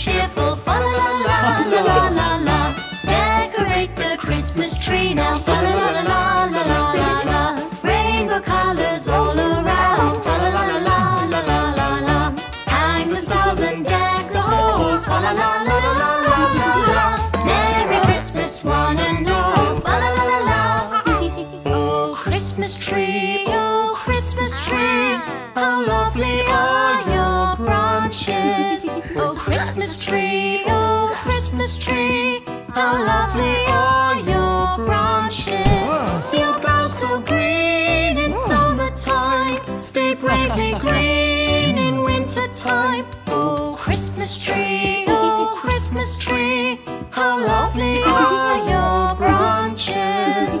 cheerful, fa la la la la la la la. Decorate the Christmas tree now, fa la la la la la la la. Rainbow colors all around, fa la la la la la la la. Hang the stars and deck the halls, fa la la la la la la la. Merry Christmas, one and all, fa la la la la. Oh Christmas tree, oh Christmas tree, how lovely are your branches. Oh Christmas tree, oh Christmas tree, how lovely are your branches. Your boughs so green in summertime, stay bravely green in wintertime. Oh Christmas tree, oh Christmas tree, how lovely are your branches.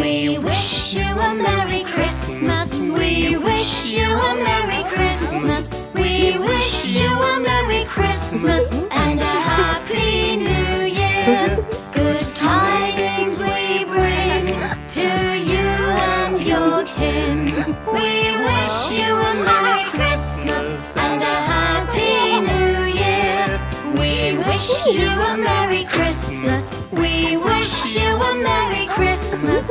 We wish you a Merry Christmas. We wish you a Merry Christmas. We wish you a Merry Christmas and a Happy New Year. Good tidings we bring to you and your kin. We wish you a Merry Christmas and a Happy New Year. We wish you a Merry Christmas. We wish you a Merry Christmas.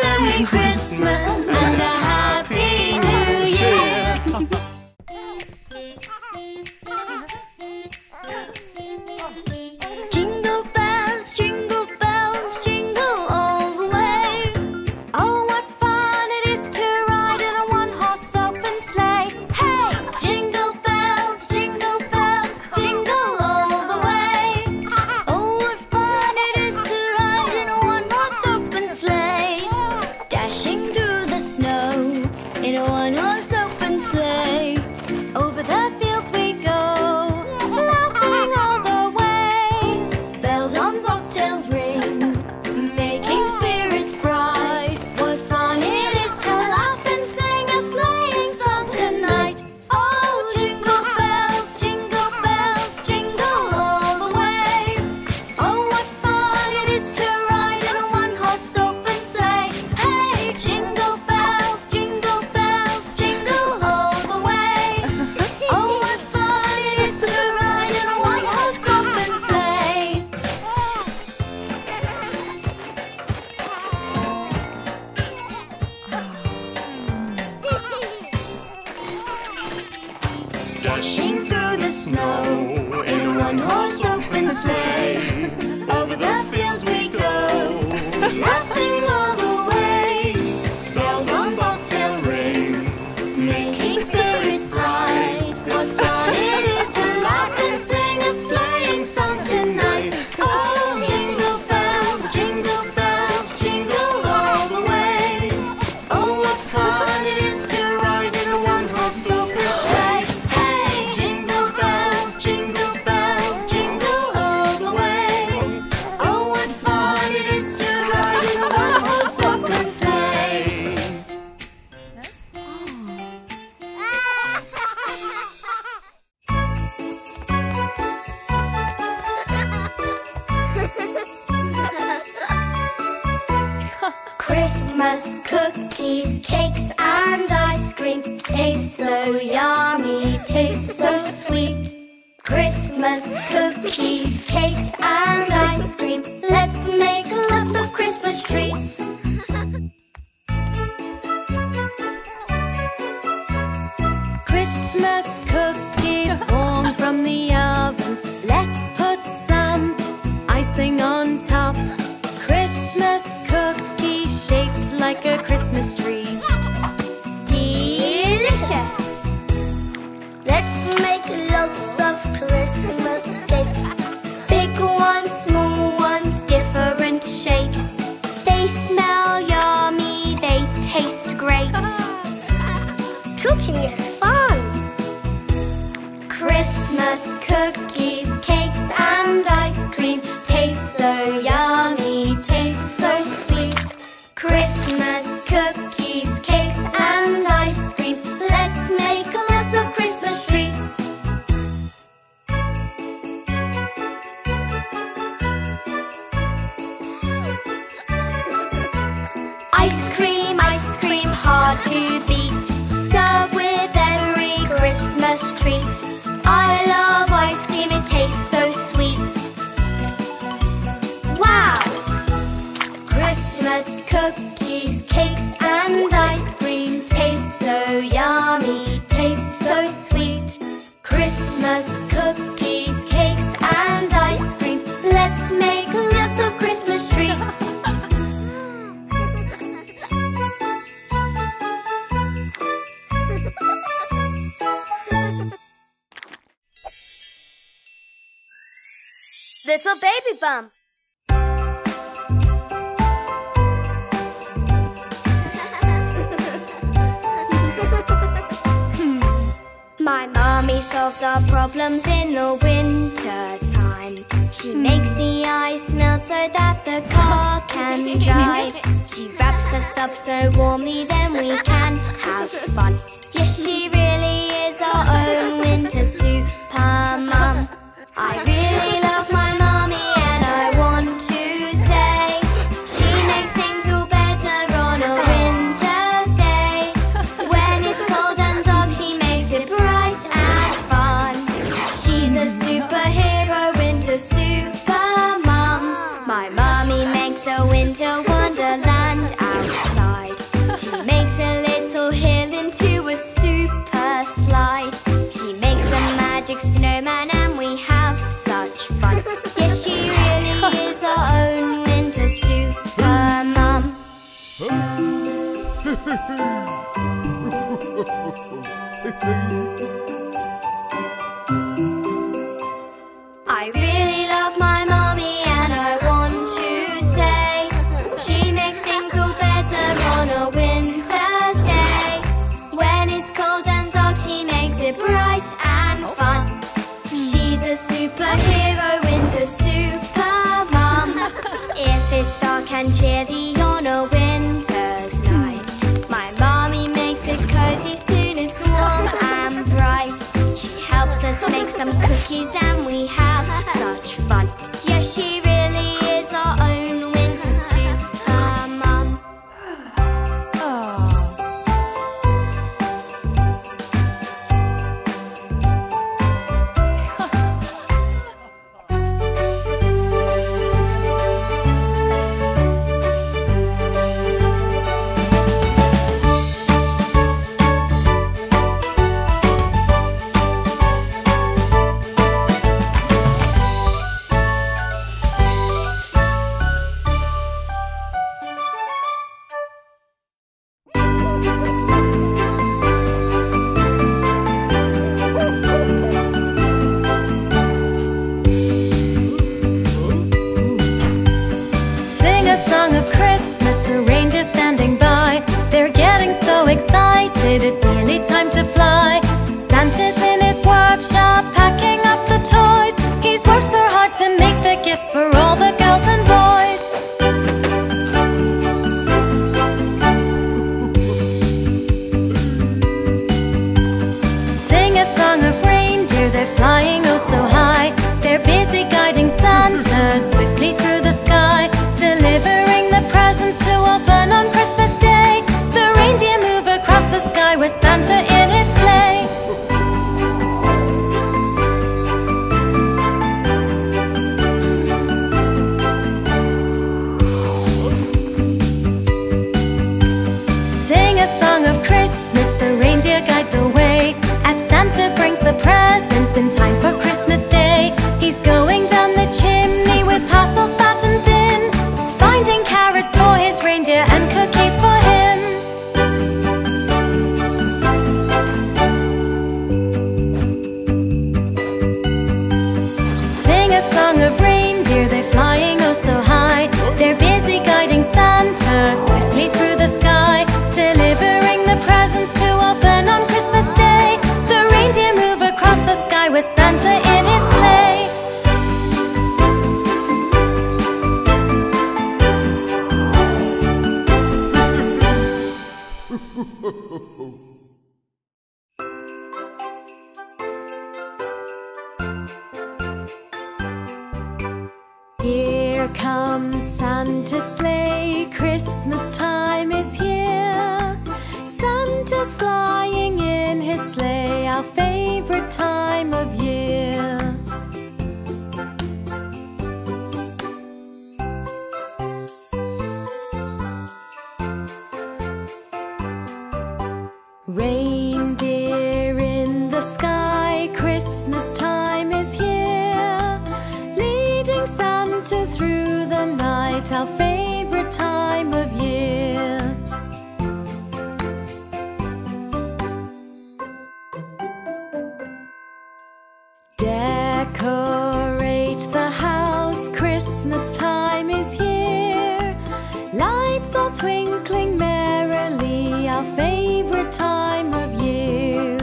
Merry Christmas and a Happy New Year. Let's make lots of Christmas cakes. Little Baby Bump. My mommy solves our problems in the winter time. She makes the ice melt so that the car can drive. She wraps us up so warmly, then we can have fun. Yes, she really is our own winter super mum. I really love my mommy and I want to say she makes things all better on a winter's day. When it's cold and dark, she makes it bright and fun. She's a superhero winter super mum. My mommy makes a winter wonderland outside. She makes a little hill into a super slide. She makes a magic snowman and we have yes, she really is our own winter super mum. I really love my mommy and I want to say she makes things all better on a winter's day. When it's cold and dark, she makes it bright and fun. She's a superhero. It's dark and chilly on a winter's night. My mommy makes it cozy, soon it's warm and bright. She helps us make some cookies and we have such fun. Yes, she really is our own winter super mum. It's nearly time to fly. Santa's in his workshop, packing up the toys. He's worked so hard to make the gifts for all the girls and boys. Sing a song of reindeer, they're flying oh so high. They're busy guiding Santa swiftly through the sky, delivering the presents to open on Christmas Day. The reindeer move across the sky with Santa in his sleigh. Sing a song of Christmas, the reindeer guide the way, as Santa brings the presents in time for Christmas Day. He's going down the chimney with parcels fat and thin, finding carrots for his reindeer and cookies for him. Of reindeer, they're flying oh so high. They're busy guiding Santa swiftly through the sky, delivering the presents to open on Christmas Day. The reindeer move across the sky with Santa in his sleigh. Here comes Santa's sleigh, Christmas time is here. Santa's flying in his sleigh, our favorite time of year. Reindeer in the sky, Christmas time is here. Leading Santa through the night, our favorite time of year. Decorate the house Christmas time is here. Lights are twinkling merrily, our favorite time of year.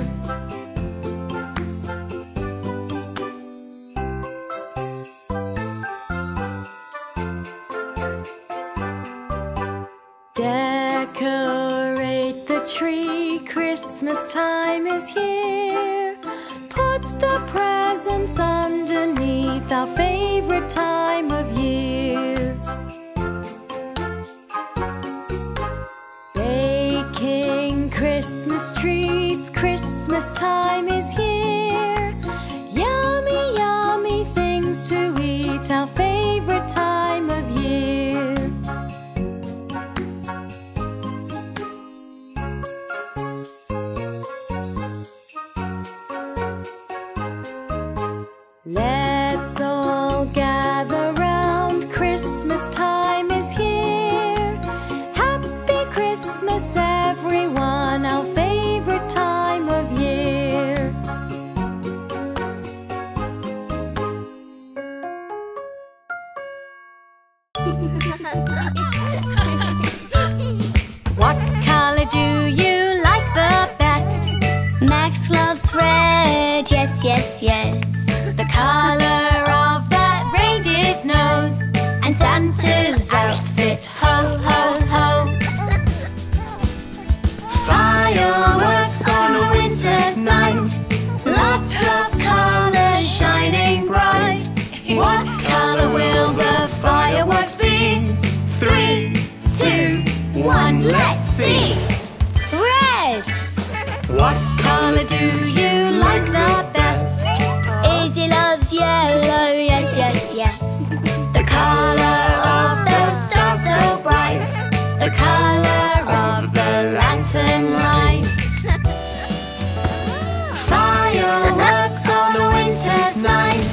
Decorate the tree, Christmas time is here. Put the presents underneath, our favorite time of year. Baking Christmas treats, Christmas time is here. Yummy, yummy things to eat, our favorite time of year. Let's all gather round, Christmas time is here. Happy Christmas everyone, our favorite time of year. What color do you like the best? Max loves red, yes, yes, yes. The color of that reindeer's nose and Santa's outfit, ho, ho, ho. Fireworks on a winter's night, lots of colors shining bright. What color will the fireworks be? 3, 2, 1, let's see. Red! What color do you like the best? Izzy loves yellow, yes, yes, yes. The color of the stars so bright, the color of the lantern light. Fireworks on a winter's night,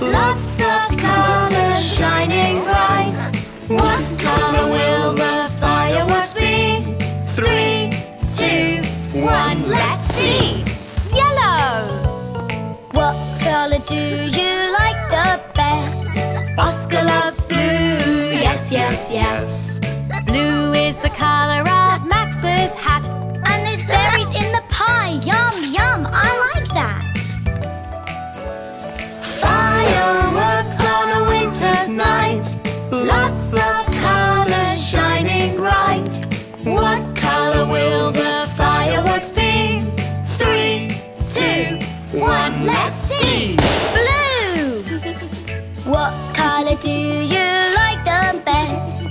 lots of colors shining bright. What color will the fireworks be? 3, 2, 1, let's see. Yellow! What color do you like the best? Oscar loves blue, yes, yes, yes. Blue is the color of Max's hat, and there's berries in the pie, yum, yum, I like that. Fireworks on a winter's night, lots of colors shining bright. What color will the fireworks be? 3, 2, 1, let's see! Blue! What color do you like the best?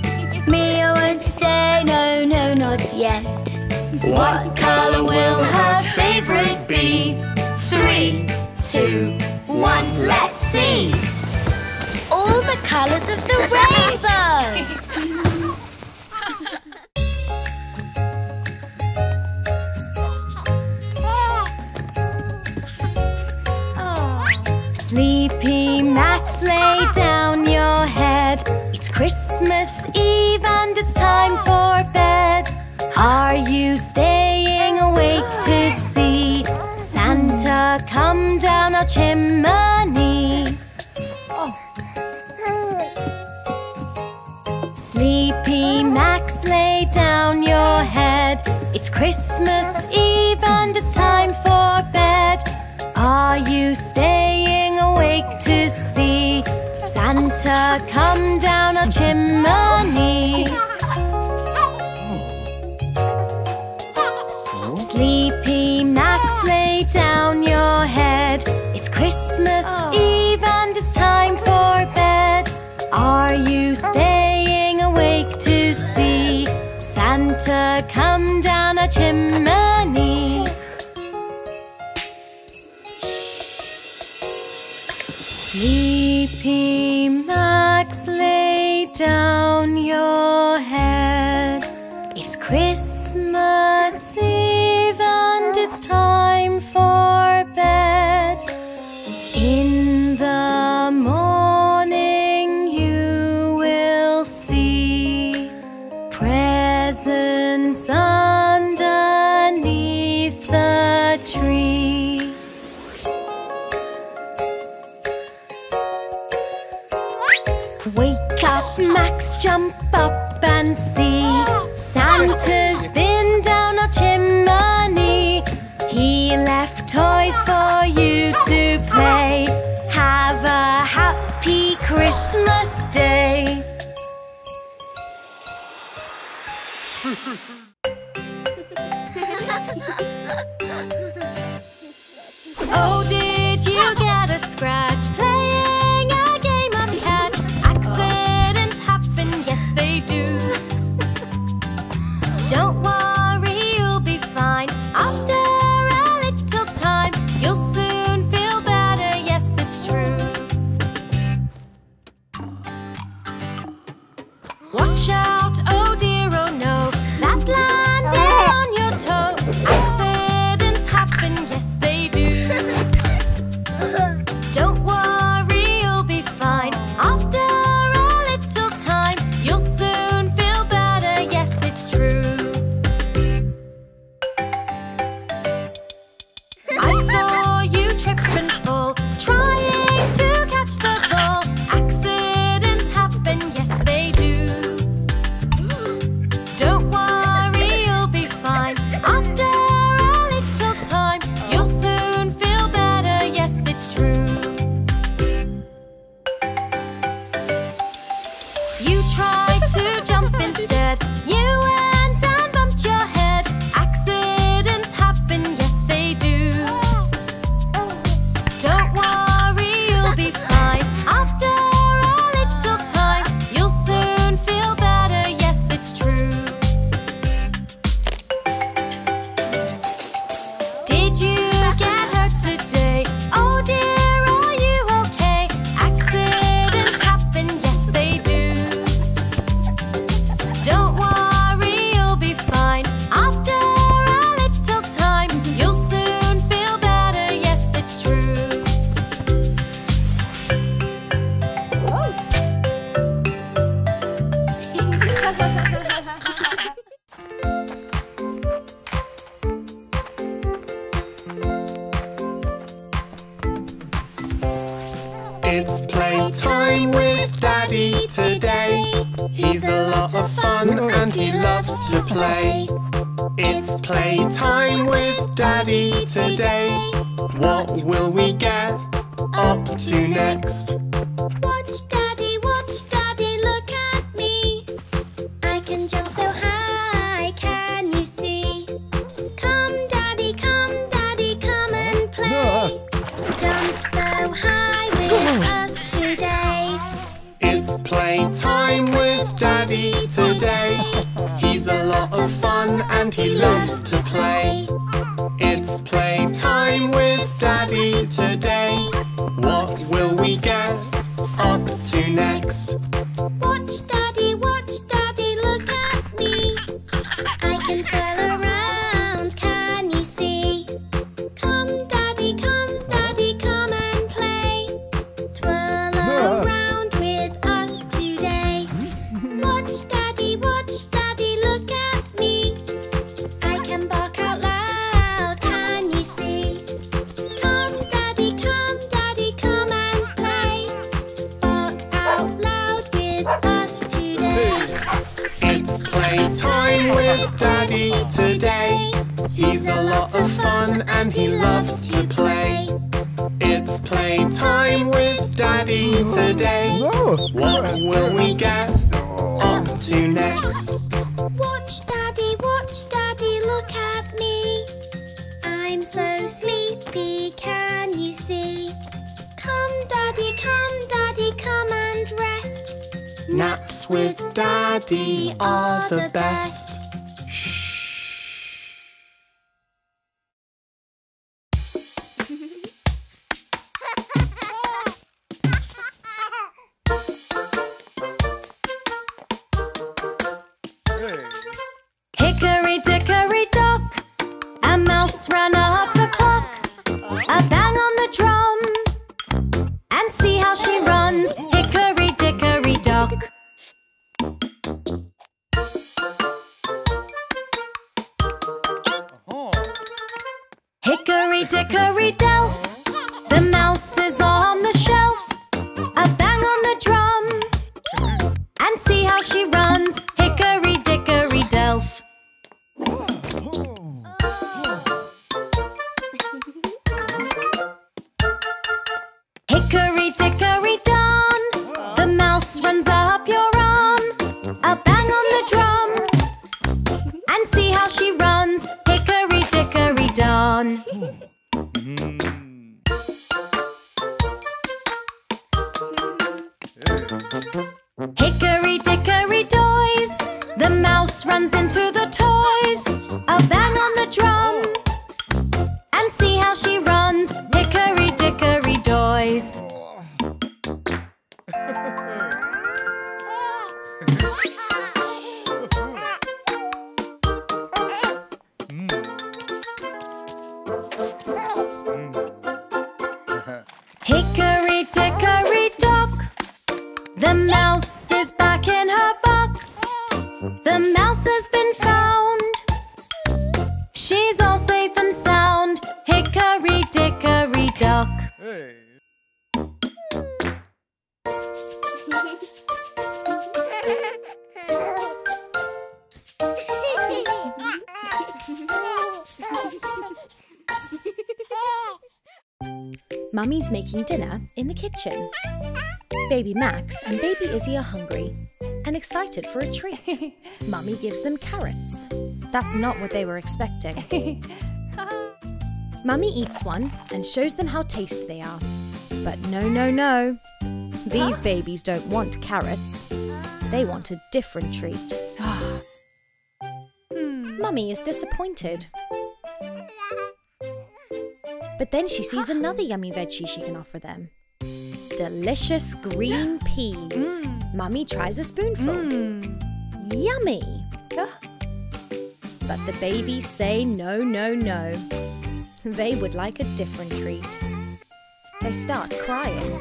Mia would say no, no, not yet. What color will her favorite be? 3, 2, 1, let's see! All the colors of the rainbow! Sleepy Max, lay down your head. It's Christmas Eve and it's time for bed. Are you staying awake to see Santa come down our chimney? Sleepy Max, lay down your head. It's Christmas Eve and it's time for bed. Are you staying to see Santa come down our chimney? Sleepy Max, lay down your head. It's Christmas Eve and it's time for bed. Are you staying awake to see Santa come down our chimney? Sleepy Max, lay down your head. It's Christmas Eve and it's time for bed. In the morning you will see presents underneath the tree. Wake up, Max, jump up and see. Santa's been down our chimney. He left toys for you to play. Have a happy Christmas day. Oh, did you get a scratch playing a game of catch? Accidents happen, yes they do. Don't worry, you'll be fine. After a little time, you'll soon feel better, yes it's true. Watch out, oh dear, oh no, that landed on your toe. Accidents happen, yes they do. Don't worry, you'll be fine. After a little time, you'll soon feel better, yes it's true. I saw you trip and fall, trying to catch the ball. Accidents happen, yes they do. Don't worry, you'll be fine. After a little time, you'll soon feel better, yes it's true. You tried to jump instead, you went and bumped your head. Accidents happen, yes they do. Don't worry, you'll be fine. After a little time, you'll soon feel better, yes it's true. Did you get hurt today? Oh dear, are you okay? Accidents happen, yes they do. Don't worry, you'll be fine. After a little time, you'll soon feel better, yes it's true. It's playtime with Daddy today. He's a lot of fun and he loves to play. It's playtime with Daddy today. What will we get up to next? Watch Daddy, look at me. I can jump so high, can you see? Come Daddy, come and play. Jump so high with us today. It's playtime with Daddy today. He's a lot of fun and he loves to play. It's playtime with Daddy today. What will we get up to next? Watch Daddy, look at me. I can twirl around, can you see? Come Daddy, come and play. Twirl around with us today. Watch Daddy, look at me. I can bark out loud, can you see? Come Daddy, come and play. Bark out loud with us today. It's playtime with Daddy today. He's a lot of fun and he loves to play. It's playtime with Daddy today. What will we get up to next? Watch Daddy, look at me. I'm so sleepy, can you see? Come Daddy, come and rest. Naps with Daddy are the best. Hickory dickory dock, a mouse ran up the clock. A bang on the drum, and see how she runs. Hickory dickory dock. Hickory dickory delf, the mouse is on the shelf. A bang on the drum, opens up your arm, a bang on the drum, and see how she runs, hickory dickory down. Hickory dickory doys, the mouse runs into the toys, a bang on the drum, and see how she runs, hickory dickory doys. Hickory dickory dock, the mouse is back in her box. The mouse has been found, she's all safe and sound, hickory dickory dock. Hey. Mummy's making dinner in the kitchen. Baby Max and Baby Izzy are hungry and excited for a treat. Mummy gives them carrots. That's not what they were expecting. Mummy eats one and shows them how tasty they are. But no, no, no. These babies don't want carrots. They want a different treat. Mummy is disappointed. But then she sees another yummy veggie she can offer them. Delicious green peas. Mummy tries a spoonful. Yummy! But the babies say no, no, no. They would like a different treat. They start crying.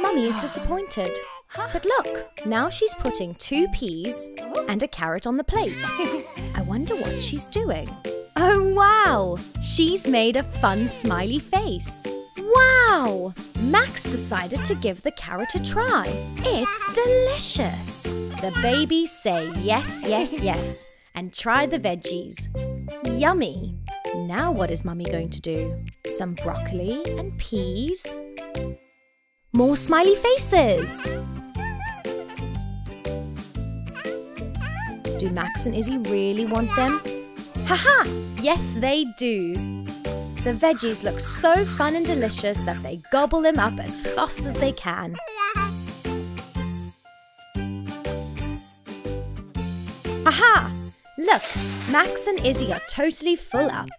Mummy is disappointed. But look, now she's putting two peas and a carrot on the plate. I wonder what she's doing. Oh wow! She's made a fun smiley face. Wow! Max decided to give the carrot a try. It's delicious! The babies say yes, yes, yes, and try the veggies. Yummy! Now what is Mummy going to do? Some broccoli and peas. More smiley faces! Do Max and Izzy really want them? Haha! Yes, they do! The veggies look so fun and delicious that they gobble them up as fast as they can. Haha! Look, Max and Izzy are totally full up.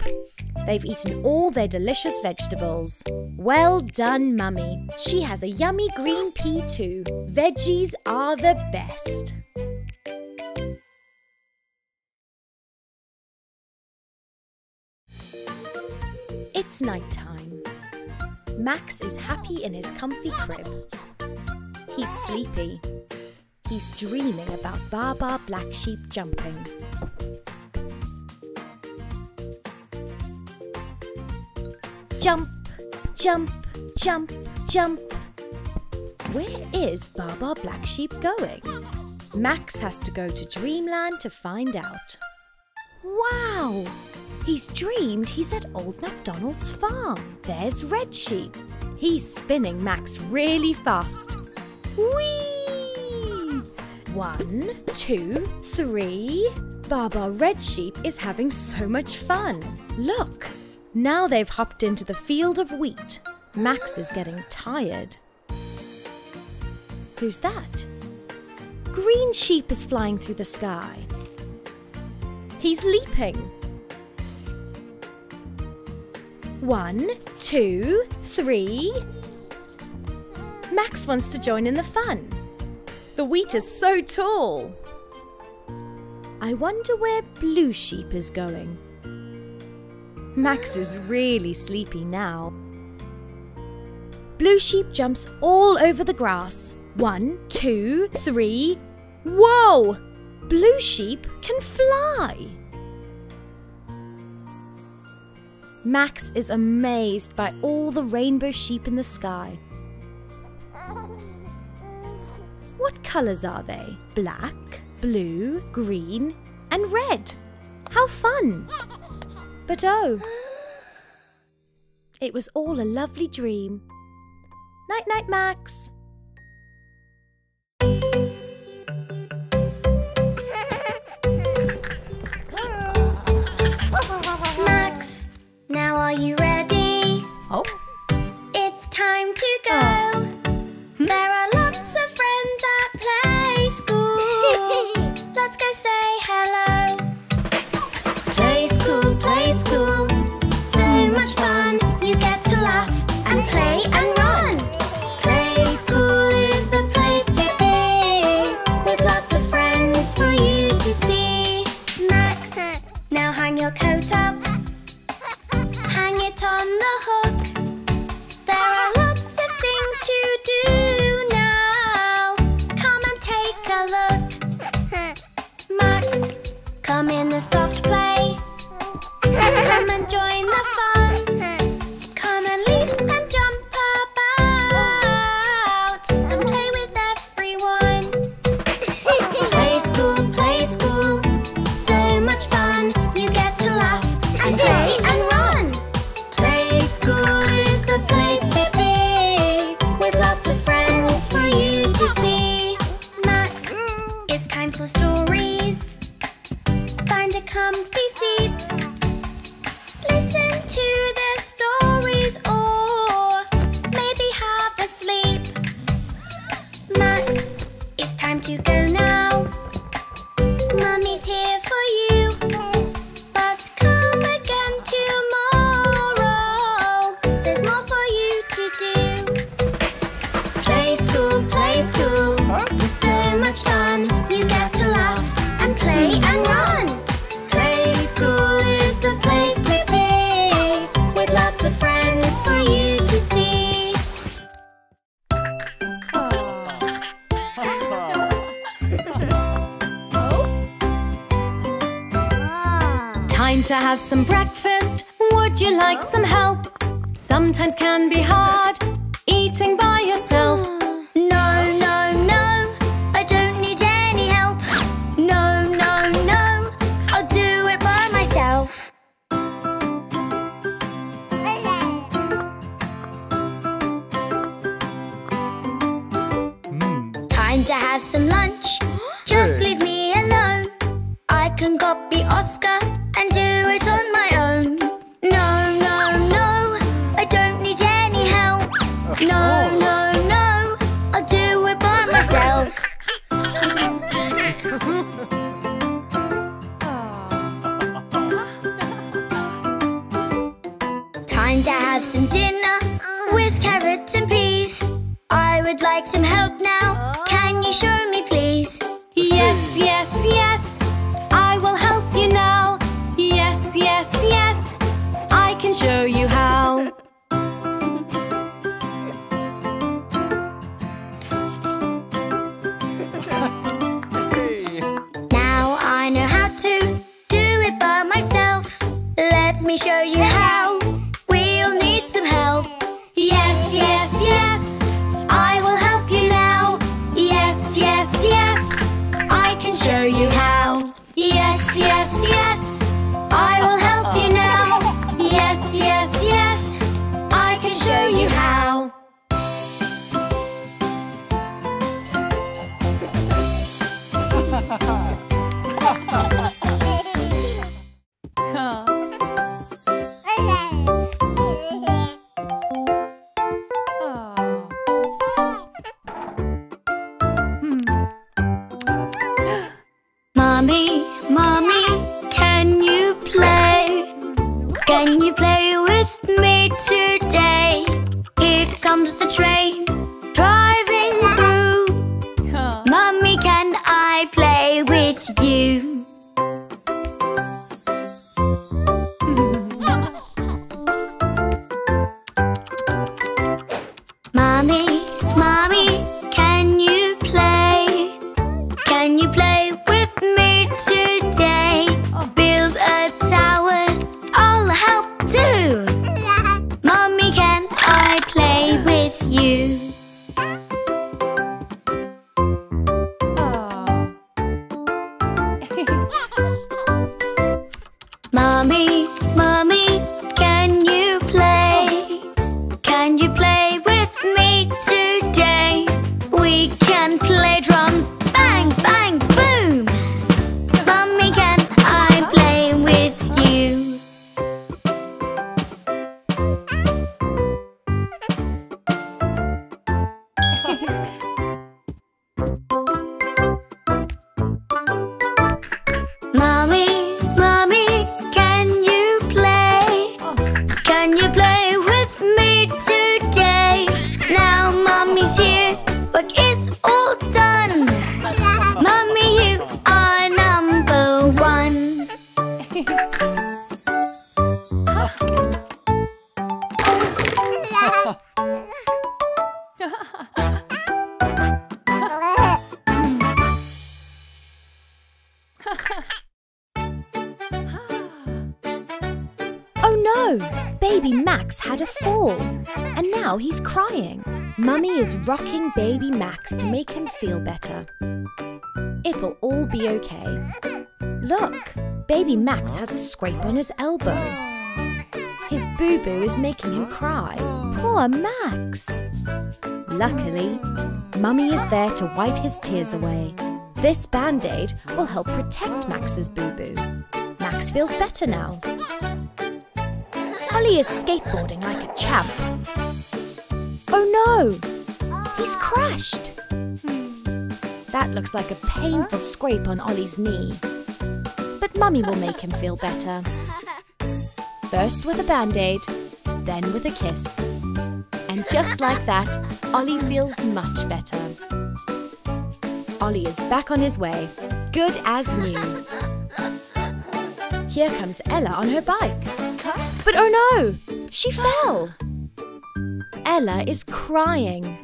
They've eaten all their delicious vegetables. Well done, Mummy! She has a yummy green pea too. Veggies are the best! It's nighttime. Max is happy in his comfy crib. He's sleepy. He's dreaming about Baba Black Sheep jumping. Jump, jump, jump, jump. Where is Baba Black Sheep going? Max has to go to Dreamland to find out. Wow! He's dreamed he's at Old MacDonald's farm. There's Red Sheep. He's spinning Max really fast. Whee! 1, 2, 3. Baba Red Sheep is having so much fun. Look, now they've hopped into the field of wheat. Max is getting tired. Who's that? Green Sheep is flying through the sky. He's leaping. 1, 2, 3. Max wants to join in the fun. The wheat is so tall. I wonder where Blue Sheep is going. Max is really sleepy now. Blue Sheep jumps all over the grass. 1, 2, 3. Whoa! Blue Sheep can fly. Max is amazed by all the rainbow sheep in the sky. What colours are they? Black, blue, green and red. How fun! But oh, it was all a lovely dream. Night-night, Max. Max, now are you ready? Oh. It's time to go. Oh. There are lots of friends at play school. Let's go say hello. Play school, play school. So much fun. You get to laugh and play and run. Play school is the place to be, with lots of friends for you to see. Max, now hang your coat up. Hang it on the hook. There are lots of things to do now. Come and take a look. Max, come in the soft play. Come and join the fun. Come and leap and jump about and play with everyone. Play school, so much fun. You get to laugh and play and run. Play school is the place to be, with lots of friends for you to see. Max, it's time for stories. Find a comfy seat. Listen to their stories, or maybe have a sleep. Max, it's time to go now. Mummy's here for you. But come again tomorrow. There's more for you to do. Play school, it's so much fun. You get to laugh and play and run. Play school is the place to be, with lots of friends for you to see. Time to have some breakfast. Would you like some help? Sometimes can be hard, eating by yourself. No, no, no, I don't need any help. No, no, no, I'll do it by myself. Time to have some lunch. Just leave me alone. I can copy Oscar and do it on my own. No, no, no, I don't need any help. No, no, no, I'll do it by myself. Time to have some dinner with carrots and peas. I would like some help now. Can you show me, please? Yes, yes, yes, I will help you now. Yes, yes, yes, I can show you how. Now I know how to do it by myself. Let me show you how. We'll need some help. Yes, yes, yes, I will help you now. Yes, yes, Rocking baby Max to make him feel better. It'll all be okay. Look, baby Max has a scrape on his elbow. His boo-boo is making him cry. Poor Max! Luckily, Mummy is there to wipe his tears away. This band-aid will help protect Max's boo-boo. Max feels better now. Ollie is skateboarding like a champ. Oh no! He's crashed! That looks like a painful scrape on Ollie's knee. But Mummy will make him feel better. First with a band-aid, then with a kiss. And just like that, Ollie feels much better. Ollie is back on his way, good as new. Here comes Ella on her bike. But oh no! She fell! Ella is crying.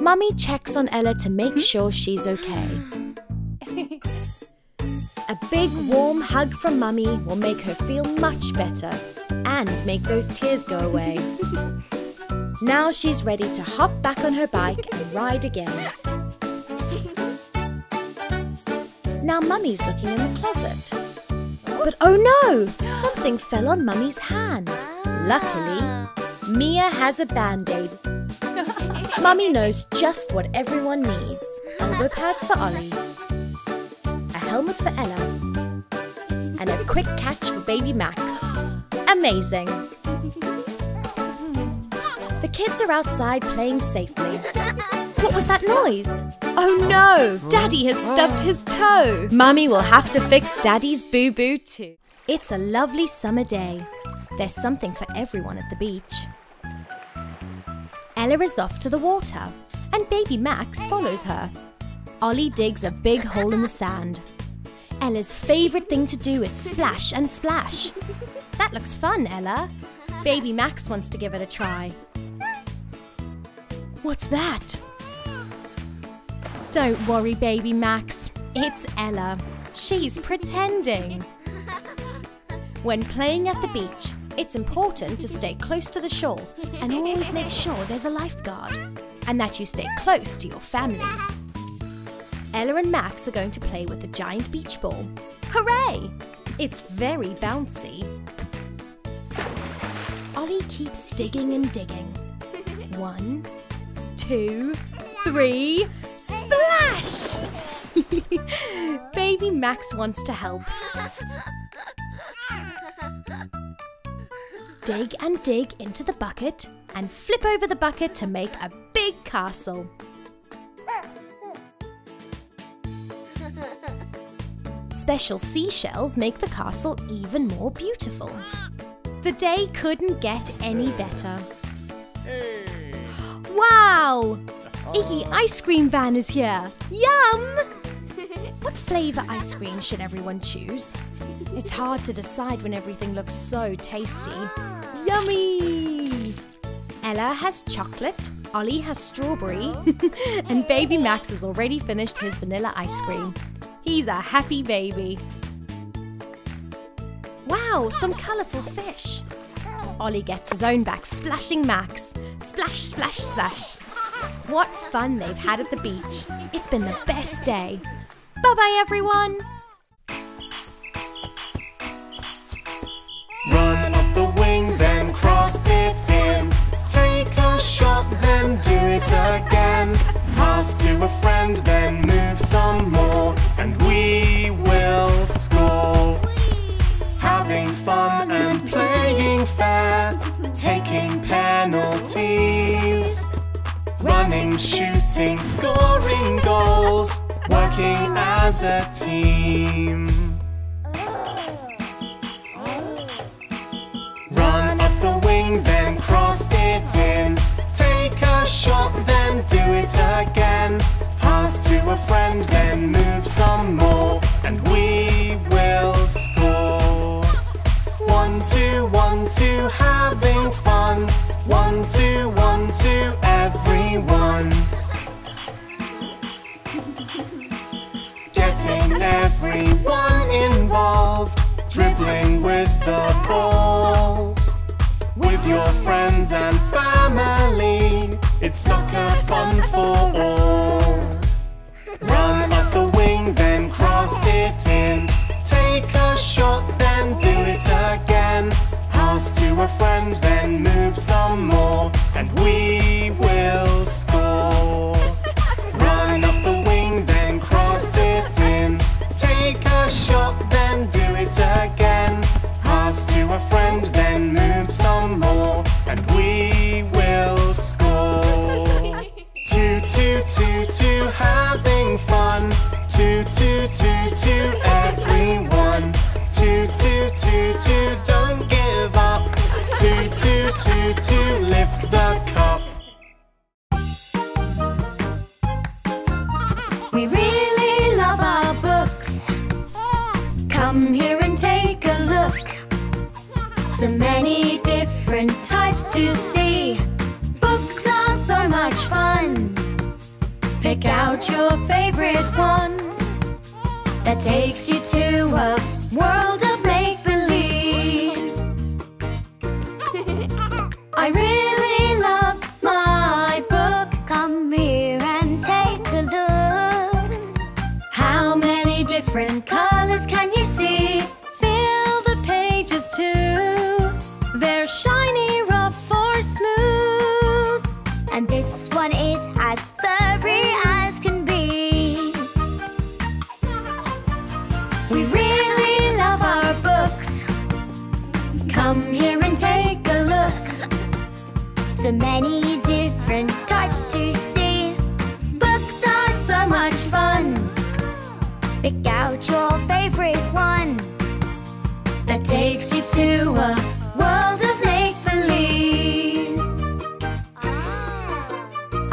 Mummy checks on Ella to make sure she's okay. A big warm hug from Mummy will make her feel much better and make those tears go away. Now she's ready to hop back on her bike and ride again. Now Mummy's looking in the closet. But oh no! Something fell on Mummy's hand. Luckily, Mia has a band-aid. Mummy knows just what everyone needs. Elbow pads for Ollie, a helmet for Ella, and a quick catch for baby Max. Amazing! The kids are outside playing safely. What was that noise? Oh no! Daddy has stubbed his toe! Mummy will have to fix Daddy's boo-boo too. It's a lovely summer day. There's something for everyone at the beach. Ella is off to the water, and baby Max follows her. Ollie digs a big hole in the sand. Ella's favourite thing to do is splash and splash. That looks fun, Ella. Baby Max wants to give it a try. What's that? Don't worry, baby Max. It's Ella. She's pretending. When playing at the beach, it's important to stay close to the shore and always make sure there's a lifeguard and that you stay close to your family. Ella and Max are going to play with the giant beach ball. Hooray! It's very bouncy. Ollie keeps digging and digging. 1, 2, 3, splash! Baby Max wants to help. Dig and dig into the bucket and flip over the bucket to make a big castle. Special seashells make the castle even more beautiful. The day couldn't get any better. Wow! Iggy Ice Cream Van is here! Yum! What flavour ice cream should everyone choose? It's hard to decide when everything looks so tasty. Yummy! Ella has chocolate, Ollie has strawberry, and baby Max has already finished his vanilla ice cream. He's a happy baby. Wow, some colourful fish. Ollie gets his own back, splashing Max. Splash, splash, splash. What fun they've had at the beach. It's been the best day. Bye-bye, everyone. Run up the wing, then cross it in. Take a shot, then do it again. Pass to a friend, then move some more, and we will score. Having fun and playing fair, taking penalties, running, shooting, scoring goals. working as a team. Run up the wing, then cross it in. Take a shot, then do it again. Pass to a friend, then move some more, and we will score. 1, 2, 1, 2, having fun. 1, 2, 1, 2, everyone. Getting everyone involved, dribbling with the ball. With your friends and family, it's soccer fun for all. Run up the wing, then cross it in. Take a shot, then do it again. Pass to a friend, then move some more, and we will score. Run up the wing, then cross it in. Take a shot, then do it again. Pass to a friend, then move some more, and we will score. 2, 2, 2, 2, having fun. 2, 2, 2, 2, everyone. 2, 2, 2, 2, don't give up. 2, 2, 2, 2, lift the cup. We really love our books. Come here and take a look. So many different types to see. Books are so much fun. Pick out your favorite one. That takes you to a world of make-believe. I really love my book. Come here and take a look. How many different colors can you see? Fill the pages too. They're shiny, rough or smooth. And this one is as furry as can be. We really love our books. Come here and take a look. So many different types to see. Books are so much fun. Pick out your favorite one. That takes you to a world of make-believe.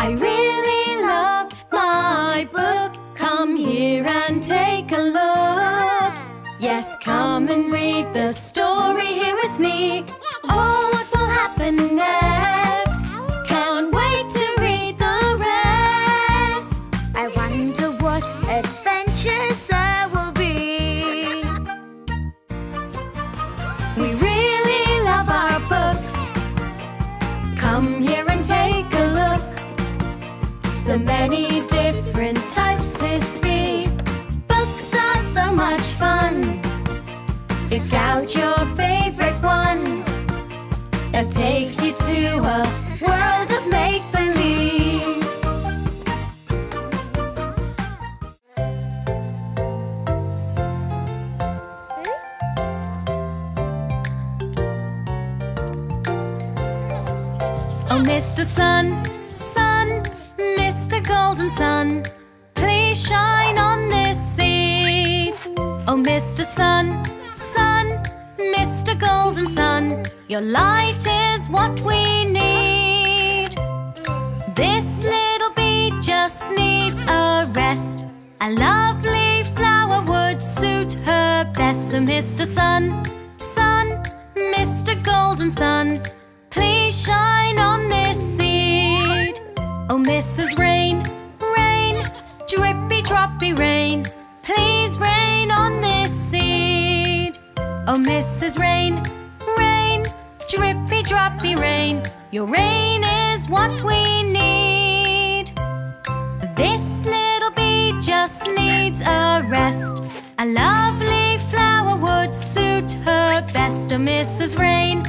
I really love my book. Come here and take a look. Yes, come and read the story here with me. Oh, what will happen next? Can't wait to read the rest. I wonder what adventures there will be. We really love our books. Come here and take a look. So many different types to see. Books are so much fun. Pick out your favorite one. That takes you to a world of make-believe. Oh, Mr. Sun, golden sun, please shine on this seed. Oh, Mr. Sun, sun, Mr. Golden Sun, your light is what we need. This little bee just needs a rest. A lovely flower would suit her best. So Mr. Sun, sun, Mr. Golden Sun, please shine on this seed. Oh, Mrs. Rain, rain, drippy droppy rain, please rain on this seed. Oh, Mrs. Rain, rain, drippy droppy rain, your rain is what we need. This little bee just needs a rest. A lovely flower would suit her best. Oh, Mrs. Rain,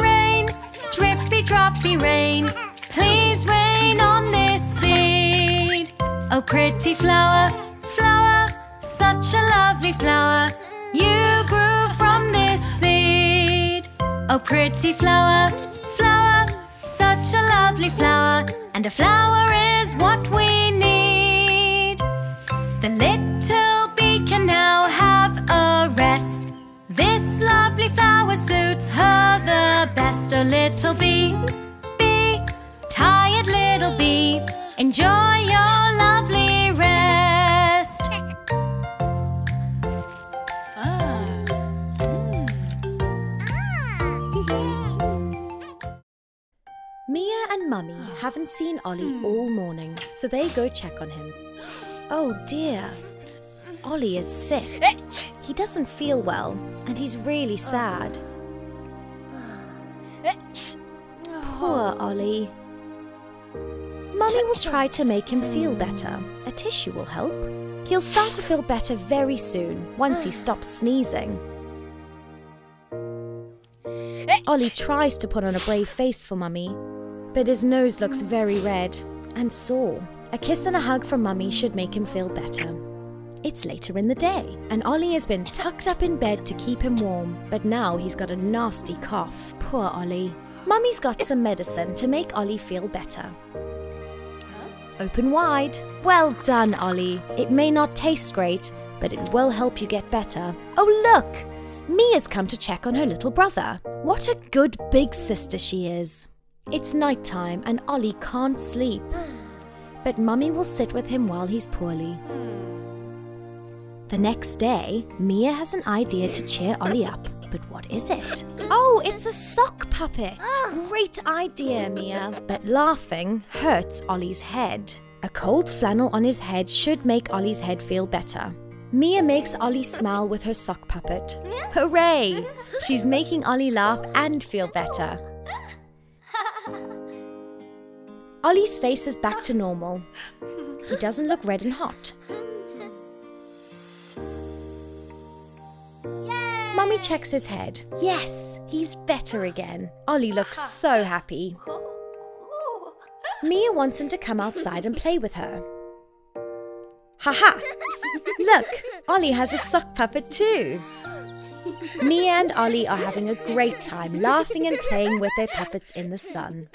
rain, drippy droppy rain, please rain on this seed. Oh, pretty flower, flower, such a lovely flower, you grew from this seed. Oh, pretty flower, flower, such a lovely flower, and a flower is what we need. The little bee, bee, tired little bee, enjoy your lovely rest. Mia and Mummy haven't seen Ollie all morning, so they go check on him. Oh dear, Ollie is sick. He doesn't feel well, and he's really sad. Poor Ollie. Mummy will try to make him feel better. A tissue will help. He'll start to feel better very soon, once he stops sneezing. Ollie tries to put on a brave face for Mummy, but his nose looks very red and sore. A kiss and a hug from Mummy should make him feel better. It's later in the day, and Ollie has been tucked up in bed to keep him warm, but now he's got a nasty cough. Poor Ollie. Mummy's got some medicine to make Ollie feel better. Open wide. Well done, Ollie. It may not taste great, but it will help you get better. Oh, look! Mia's come to check on her little brother. What a good big sister she is. It's nighttime and Ollie can't sleep. But Mummy will sit with him while he's poorly. The next day, Mia has an idea to cheer Ollie up. But what is it? Oh, it's a sock puppet! Great idea, Mia! But laughing hurts Ollie's head. A cold flannel on his head should make Ollie's head feel better. Mia makes Ollie smile with her sock puppet. Hooray! She's making Ollie laugh and feel better. Ollie's face is back to normal. He doesn't look red and hot. Mummy checks his head. Yes, he's better again. Ollie looks so happy. Mia wants him to come outside and play with her. Ha-ha! Look, Ollie has a sock puppet too. Mia and Ollie are having a great time laughing and playing with their puppets in the sun.